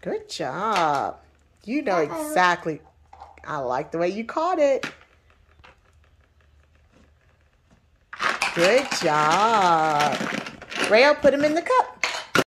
Good job. You know exactly. I like the way you caught it. Good job. Rayo, put them in the cup.